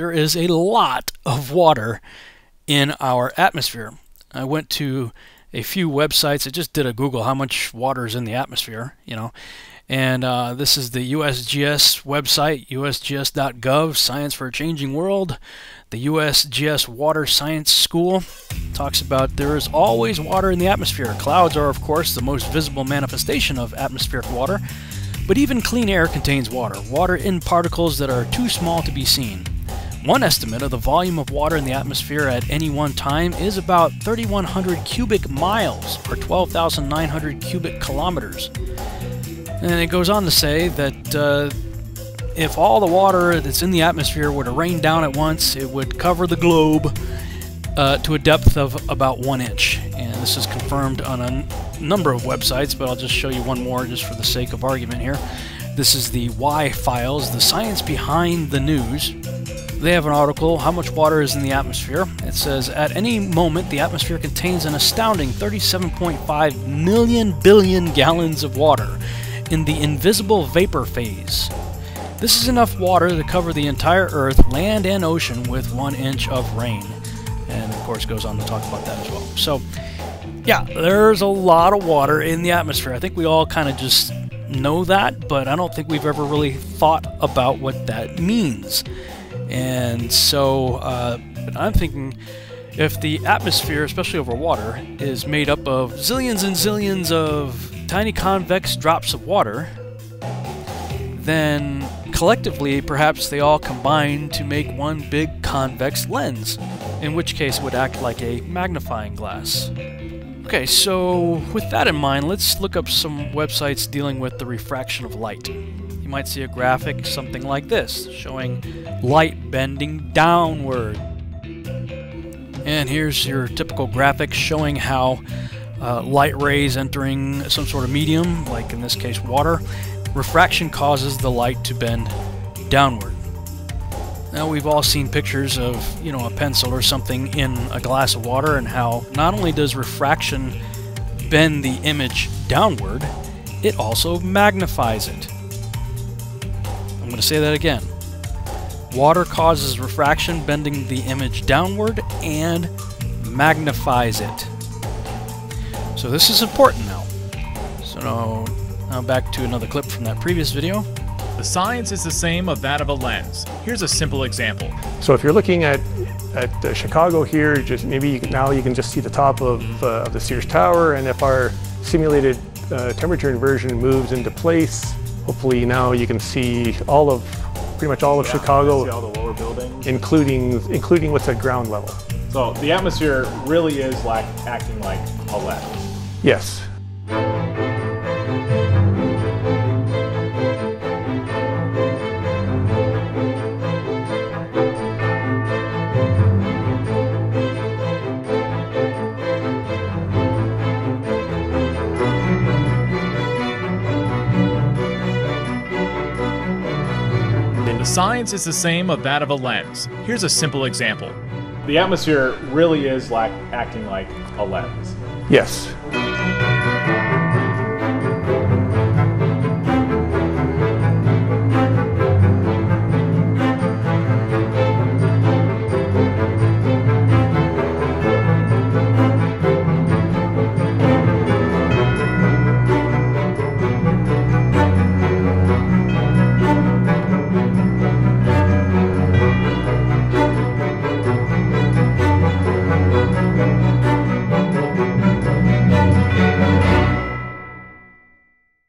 there is a lot of water in our atmosphere. I went to a few websites. I just did a Google how much water is in the atmosphere, you know. And this is the USGS website, usgs.gov, Science for a Changing World. The USGS Water Science School talks about there is always water in the atmosphere. Clouds are, of course, the most visible manifestation of atmospheric water, but even clean air contains water, water in particles that are too small to be seen. One estimate of the volume of water in the atmosphere at any one time is about 3,100 cubic miles, or 12,900 cubic kilometers. And it goes on to say that if all the water that's in the atmosphere were to rain down at once, it would cover the globe to a depth of about 1 inch. And this is confirmed on a number of websites, but I'll just show you one more just for the sake of argument here. This is the Y-Files, the science behind the news. They have an article, How Much Water is in the Atmosphere. It says, at any moment, the atmosphere contains an astounding 37.5 million billion gallons of water in the invisible vapor phase. This is enough water to cover the entire Earth, land, and ocean with 1 inch of rain. And, of course, goes on to talk about that as well. So, yeah, there's a lot of water in the atmosphere. I think we all kind of just know that, but I don't think we've ever really thought about what that means. And so I'm thinking, if the atmosphere, especially over water, is made up of zillions and zillions of tiny convex drops of water, then collectively perhaps they all combine to make one big convex lens, in which case it would act like a magnifying glass. Okay, so with that in mind, let's look up some websites dealing with the refraction of light. You might see a graphic something like this, showing light bending downward. And here's your typical graphic showing how light rays entering some sort of medium, like in this case water, refraction causes the light to bend downward. Now, we've all seen pictures of, you know, a pencil or something in a glass of water, and how not only does refraction bend the image downward, it also magnifies it. I'm going to say that again. Water causes refraction, bending the image downward, and magnifies it. So this is important now. So now back to another clip from that previous video. The science is the same of that of a lens. Here's a simple example. So if you're looking at Chicago here, just maybe now you can just see the top of the Sears Tower, and if our simulated temperature inversion moves into place, hopefully now you can see pretty much all of Chicago, see all the lower buildings, including what's at ground level. So the atmosphere really is like acting like a lens. Yes. The science is the same of that of a lens. Here's a simple example. The atmosphere really is like acting like a lens. Yes.